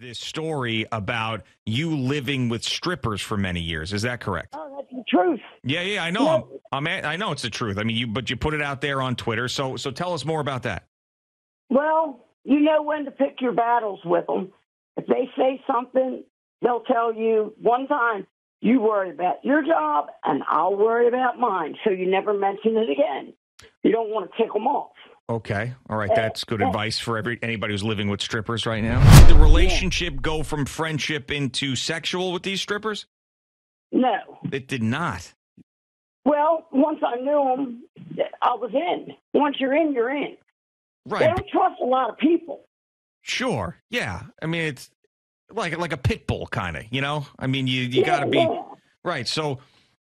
this story about you living with strippers for many years. Is that correct? Oh, that's the truth. Yeah, I know. No. I know it's the truth. I mean, but you put it out there on Twitter. So tell us more about that. Well, you know when to pick your battles with them. If they say something, they'll tell you one time, you worry about your job and I'll worry about mine. So you never mention it again. You don't want to tick them off. Okay. All right. That's good advice for anybody who's living with strippers right now. Did the relationship go from friendship into sexual with these strippers? No. It did not. Well, once I knew them, I was in. Once you're in, you're in. Right. They don't trust a lot of people. Sure. Yeah. I mean, it's like a pit bull kind of, you know? I mean, you got to be... Yeah. Right. So,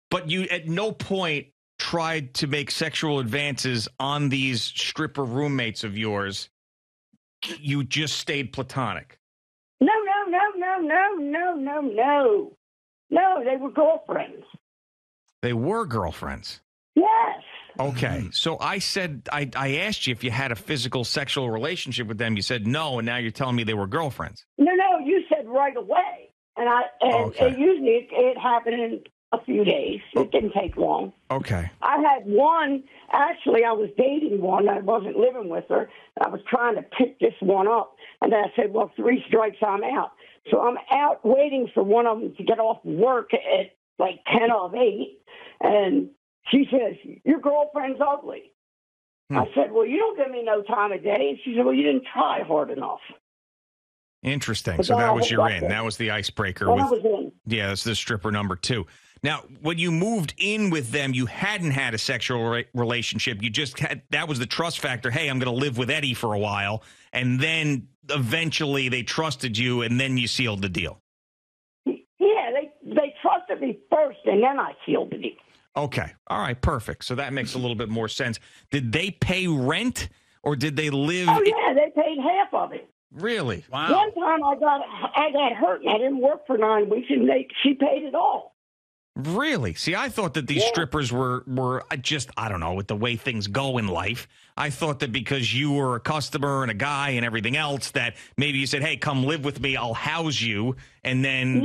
but you at no point tried to make sexual advances on these stripper roommates of yours. You just stayed platonic. No. No, they were girlfriends. They were girlfriends? Yes. Okay, so I said, I asked you if you had a physical sexual relationship with them. You said no, and now you're telling me they were girlfriends. No, you said right away. And usually it happened in a few days. It didn't take long. Okay. I had one. Actually, I was dating one. I wasn't living with her. I was trying to pick this one up. And then I said, well, three strikes, I'm out. So I'm out waiting for one of them to get off work at like 7:50. And she says, your girlfriend's ugly. I said, well, you don't give me no time of day. And she said, well, you didn't try hard enough. Interesting. But so that was your in. That was the icebreaker. That was in. Yeah, that's the stripper number two. Now, when you moved in with them, you hadn't had a sexual relationship. You just had, that was the trust factor. Hey, I'm going to live with Eddie for a while. And then eventually they trusted you and then you sealed the deal. Yeah, they trusted me first and then I sealed the deal. Okay. All right. Perfect. So that makes a little bit more sense. Did they pay rent or did they live? Oh, yeah. They paid half of it. Really? Wow. One time I got hurt and I didn't work for 9 weeks and she paid it all. Really? See, I thought that these strippers were just, I don't know, with the way things go in life, I thought that because you were a customer and a guy and everything else, that maybe you said, hey, come live with me, I'll house you, and then...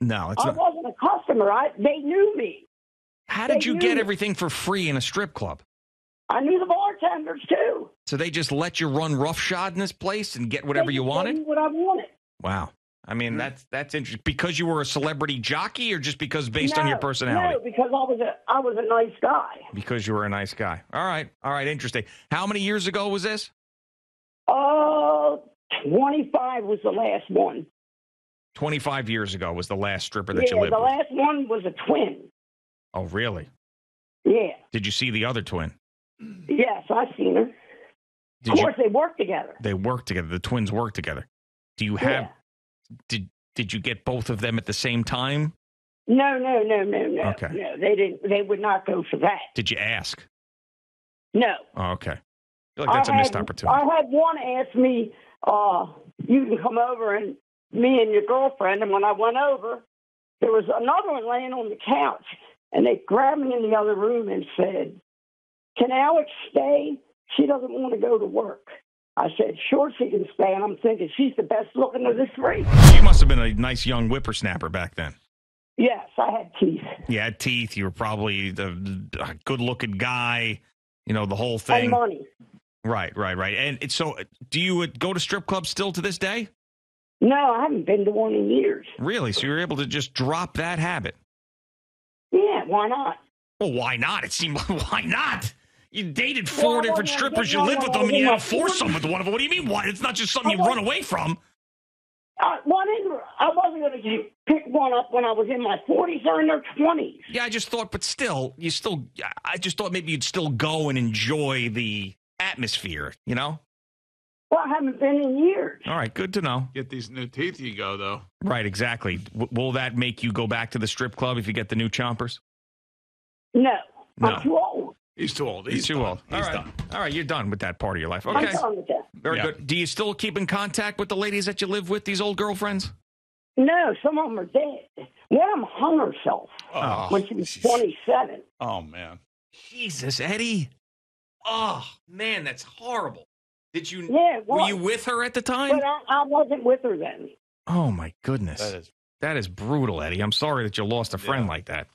No, it's I wasn't a customer. They knew me. How did you get everything for free in a strip club? I knew the bartenders, too. So they just let you run roughshod in this place and get whatever you wanted? They what I wanted. Wow. I mean, that's interesting. Because you were a celebrity jockey or just because based on your personality? No, because I was a nice guy. Because you were a nice guy. All right, interesting. How many years ago was this? 25 was the last one. 25 years ago was the last stripper that you lived with? Yeah, the last one was a twin. Oh, really? Yeah. Did you see the other twin? Yes, I've seen her. Of course, they work together. They work together. The twins work together. Do you have... Yeah. Did you get both of them at the same time? No. Okay. No, they didn't. They would not go for that. Did you ask? No. Oh, okay. I feel like that's a missed opportunity. I had one ask me, you can come over and me and your girlfriend. And when I went over, there was another one laying on the couch. And they grabbed me in the other room and said, can Alex stay? She doesn't want to go to work. I said, sure, she can stay. And I'm thinking, she's the best looking of the three. You must have been a nice young whippersnapper back then. Yes, I had teeth. You had teeth. You were probably a good looking guy, you know, the whole thing. And money. Right. And so do you go to strip clubs still to this day? No, I haven't been to one in years. Really? So you were able to just drop that habit? Yeah, why not? Well, why not? It seemed like, why not? You dated four different strippers, you lived with them, and you had foursome with one of them. What do you mean? Why? It's not just something you run away from. I wasn't going to pick one up when I was in my 40s or in their 20s. Yeah, I just thought, but still, I just thought maybe you'd still go and enjoy the atmosphere, you know? Well, I haven't been in years. All right, good to know. Get these new teeth you go, though. Right, exactly. Will that make you go back to the strip club if you get the new chompers? No. I'm too old. He's too old. He's too old. He's done. All right, you're done with that part of your life. Okay. I'm done with that. Very good. Do you still keep in contact with the ladies that you live with, these old girlfriends? No, some of them are dead. One of them hung herself when she was 27. Oh, man. Jesus, Eddie. Oh, man, that's horrible. Did you? Yeah. Were you with her at the time? But I wasn't with her then. Oh my goodness. That is brutal, Eddie. I'm sorry that you lost a friend like that.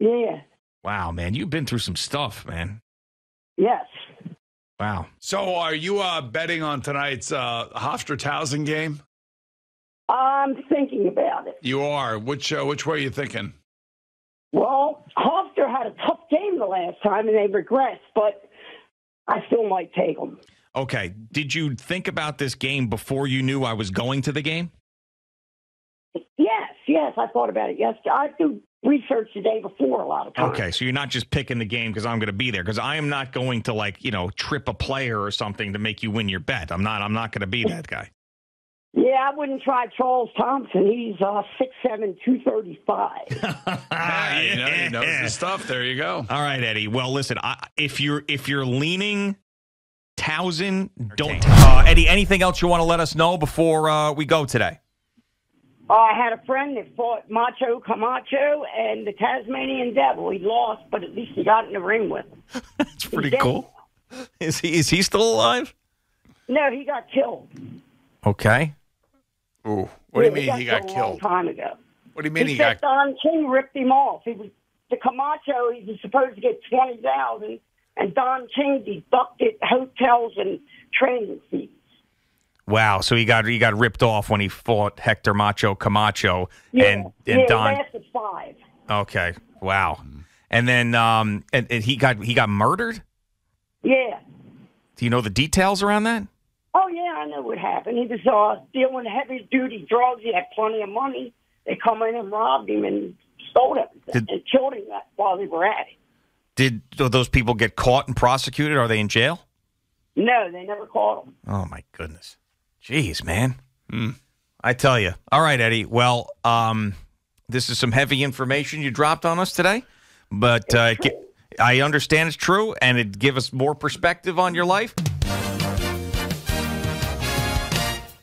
Yeah. Wow, man, you've been through some stuff, man. Yes. Wow. So, are you betting on tonight's Hofstra Towson game? I'm thinking about it. You are. Which way are you thinking? Well, Hofstra had a tough game the last time, and they regressed, but I still might take them. Okay. Did you think about this game before you knew I was going to the game? Yes. I thought about it yesterday. I do research the day before a lot of times. Okay. So you're not just picking the game because I'm going to be there, because I am not going to, like, you know, trip a player or something to make you win your bet. I'm not going to be that guy. Yeah, I wouldn't try Charles Thompson. He's 6'7", 235. He knows the stuff. There you go. All right, Eddie. Well, listen, if you're leaning Towson, don't. Eddie, anything else you want to let us know before we go today? I had a friend that fought Macho Camacho and the Tasmanian Devil. He lost, but at least he got in the ring with him. That's pretty cool. Is he still alive? No, he got killed. Okay. Ooh, what do you mean he got killed? A long time ago. What do you mean he got? Don King ripped him off. He was the Camacho. He was supposed to get $20,000, and Don King deducted hotels and training fees. Wow! So he got ripped off when he fought Hector Macho Camacho, and Don. Yeah, he lasted 5. Okay. Wow. And then and he got murdered. Yeah. Do you know the details around that? Oh, yeah, I know what happened. He was dealing heavy-duty drugs. He had plenty of money. They come in and robbed him and stole everything and killed him while they were at it. Did those people get caught and prosecuted? Are they in jail? No, they never caught them. Oh, my goodness. Jeez, man. I tell you. All right, Eddie. Well, this is some heavy information you dropped on us today, but I understand it's true, and it give us more perspective on your life.